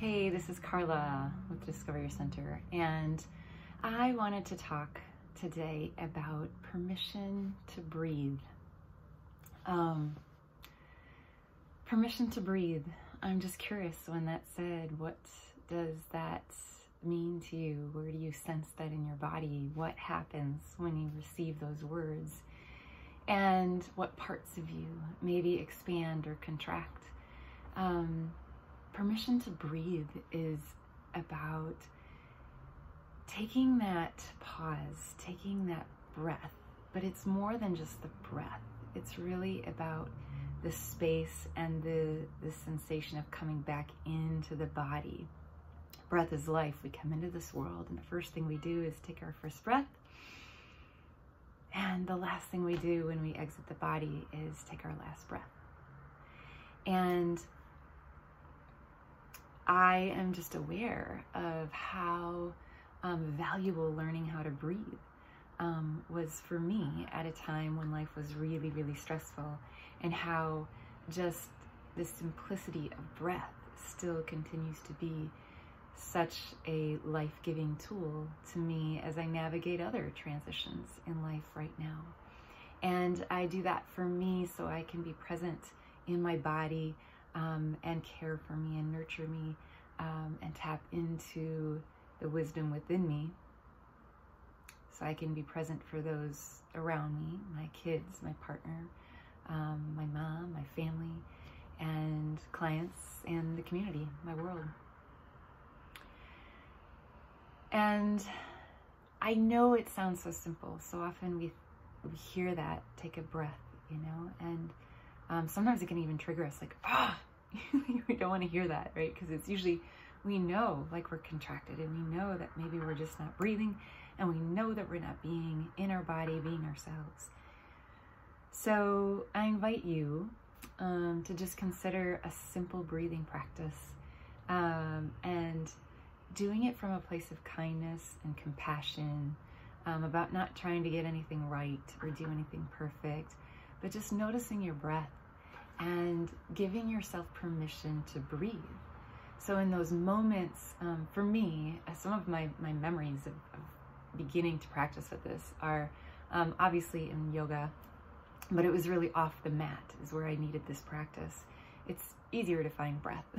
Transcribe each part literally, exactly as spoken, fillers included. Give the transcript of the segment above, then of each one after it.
Hey, this is Carla with Discover Your Center, and I wanted to talk today about permission to breathe. Um, permission to breathe. I'm just curious, when that's said, what does that mean to you? Where do you sense that in your body? What happens when you receive those words? And what parts of you maybe expand or contract? Um, Permission to breathe is about taking that pause, taking that breath, but it's more than just the breath. It's really about the space and the, the sensation of coming back into the body. Breath is life. We come into this world, and the first thing we do is take our first breath. And the last thing we do when we exit the body is take our last breath. And I am just aware of how um, valuable learning how to breathe um, was for me at a time when life was really, really stressful, and how just the simplicity of breath still continues to be such a life-giving tool to me as I navigate other transitions in life right now. And I do that for me so I can be present in my body, Um, and care for me and nurture me um, and tap into the wisdom within me so I can be present for those around me, my kids, my partner, um, my mom, my family, and clients, and the community, my world. And I know it sounds so simple. So often we, we hear that, take a breath, you know, and Um, sometimes it can even trigger us, like, ah, we don't want to hear that, right? Because it's usually, we know, like, we're contracted, and we know that maybe we're just not breathing, and we know that we're not being in our body, being ourselves. So I invite you um, to just consider a simple breathing practice um, and doing it from a place of kindness and compassion, um, about not trying to get anything right or do anything perfect, but just noticing your breath and giving yourself permission to breathe. So in those moments, um, for me, some of my, my memories of, of beginning to practice with this are um, obviously in yoga, but it was really off the mat is where I needed this practice. It's easier to find breath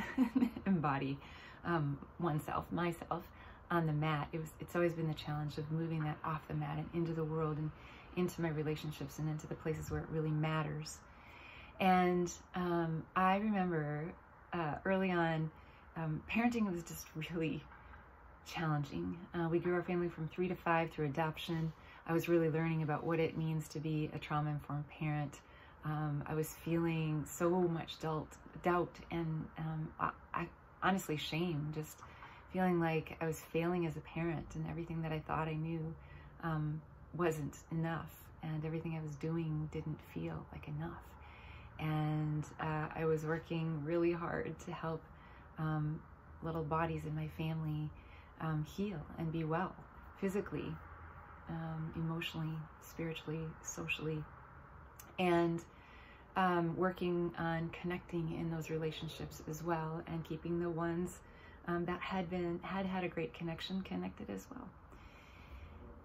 and body, um, oneself, myself, on the mat. It was, it's always been the challenge of moving that off the mat and into the world and into my relationships and into the places where it really matters. And um, I remember uh, early on, um, parenting was just really challenging. Uh, we grew our family from three to five through adoption. I was really learning about what it means to be a trauma-informed parent. Um, I was feeling so much doubt and um, I, I honestly shame, just feeling like I was failing as a parent, and everything that I thought I knew um, wasn't enough, and everything I was doing didn't feel like enough. And uh, I was working really hard to help um, little bodies in my family um, heal and be well, physically, um, emotionally, spiritually, socially, and um, working on connecting in those relationships as well, and keeping the ones um, that had been had had a great connection connected as well.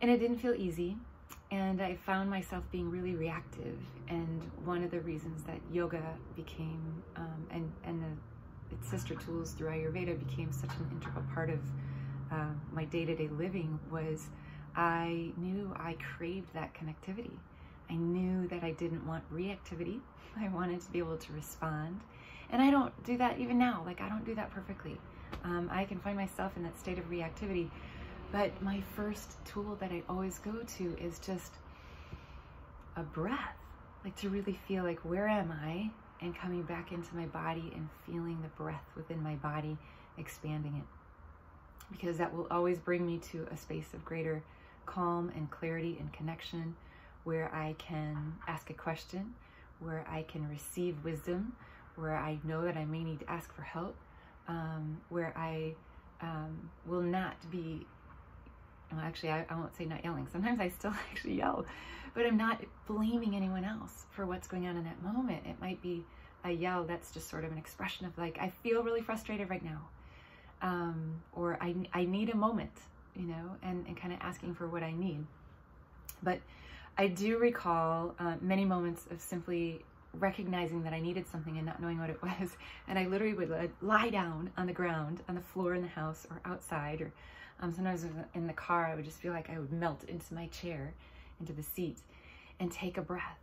And it didn't feel easy, and I found myself being really reactive. And one of the reasons that yoga became, um, and, and the, its sister tools through Ayurveda became such an integral part of uh, my day-to-day living, was I knew I craved that connectivity. I knew that I didn't want reactivity. I wanted to be able to respond. And I don't do that even now. Like, I don't do that perfectly. Um, I can find myself in that state of reactivity. But my first tool that I always go to is just a breath, like to really feel like, where am I? And coming back into my body and feeling the breath within my body, expanding it. Because that will always bring me to a space of greater calm and clarity and connection, where I can ask a question, where I can receive wisdom, where I know that I may need to ask for help, um, where I um, will not be... Well, actually, I, I won't say not yelling. Sometimes I still actually yell, but I'm not blaming anyone else for what's going on in that moment. It might be a yell that's just sort of an expression of, like, I feel really frustrated right now. um, or I, I need a moment, you know, and, and kind of asking for what I need. But I do recall uh, many moments of simply recognizing that I needed something and not knowing what it was. And I literally would lie down on the ground, on the floor in the house or outside, or um, sometimes in the car, I would just feel like I would melt into my chair, into the seat, and take a breath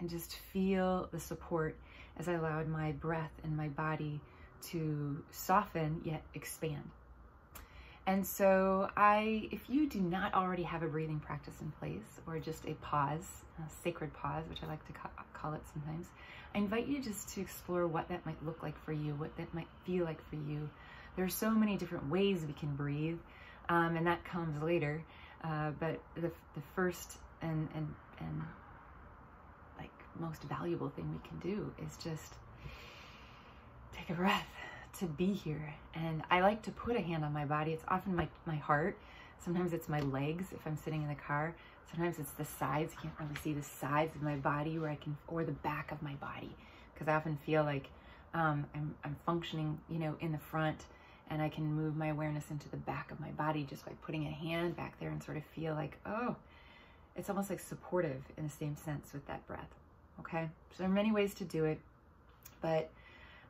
and just feel the support as I allowed my breath and my body to soften yet expand. And so I, if you do not already have a breathing practice in place, or just a pause, a sacred pause, which I like to ca call it sometimes, I invite you just to explore what that might look like for you, what that might feel like for you. There are so many different ways we can breathe, um, and that comes later. Uh, but the, the first and, and, and like most valuable thing we can do is just take a breath. To be here. And I like to put a hand on my body. It's often my, my heart. Sometimes it's my legs if I'm sitting in the car. Sometimes it's the sides. You can't really see the sides of my body where I can, or the back of my body. Because I often feel like um, I'm, I'm functioning, you know, in the front, and I can move my awareness into the back of my body just by putting a hand back there and sort of feel like, oh, it's almost like supportive in the same sense with that breath. Okay. So there are many ways to do it, but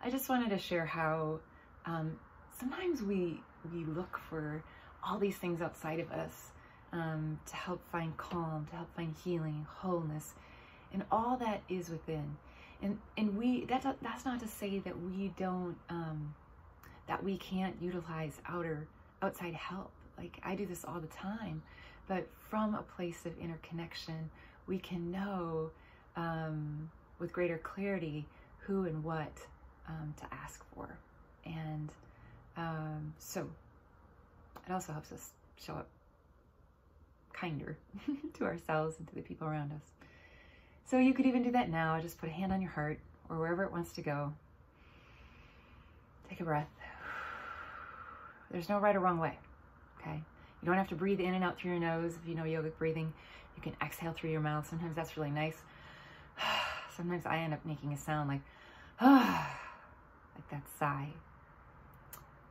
I just wanted to share how um, sometimes we we look for all these things outside of us um, to help find calm, to help find healing, wholeness, and all that is within. And and we that's that's not to say that we don't um, that we can't utilize outer outside help. Like I do this all the time, but from a place of interconnection, we can know um, with greater clarity who and what. Um, to ask for. And um, so it also helps us show up kinder to ourselves and to the people around us. So you could even do that now. Just put a hand on your heart or wherever it wants to go. Take a breath. There's no right or wrong way, okay? You don't have to breathe in and out through your nose. If you know yogic breathing, you can exhale through your mouth. Sometimes that's really nice. Sometimes I end up making a sound like, ah. Like that sigh,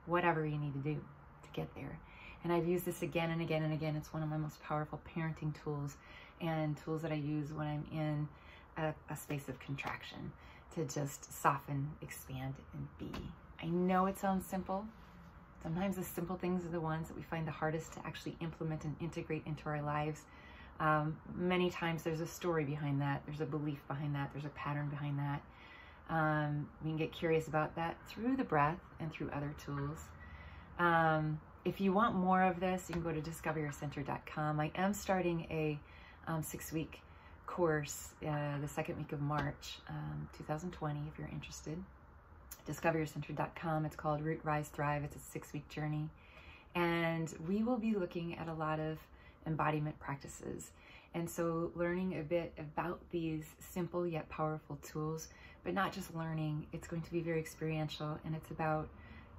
whatever you need to do to get there. And I've used this again and again and again. It's one of my most powerful parenting tools and tools that I use when I'm in a, a space of contraction to just soften, expand, and be. I know it sounds simple. Sometimes the simple things are the ones that we find the hardest to actually implement and integrate into our lives. Um, many times there's a story behind that. There's a belief behind that. There's a pattern behind that. Um, we can get curious about that through the breath and through other tools. Um, if you want more of this, you can go to discover your center dot com. I am starting a um, six-week course uh, the second week of March, um, two thousand twenty, if you're interested. discover your center dot com. It's called Root, Rise, Thrive. It's a six-week journey. And we will be looking at a lot of embodiment practices. And so learning a bit about these simple yet powerful tools, but not just learning, it's going to be very experiential, and it's about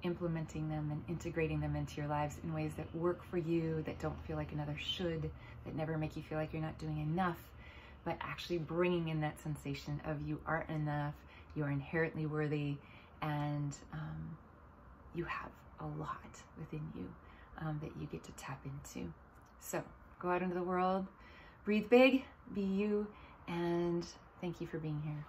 implementing them and integrating them into your lives in ways that work for you, that don't feel like another should, that never make you feel like you're not doing enough, but actually bringing in that sensation of you are enough, you are inherently worthy, and um, you have a lot within you um, that you get to tap into. So go out into the world. Breathe big, be you, and thank you for being here.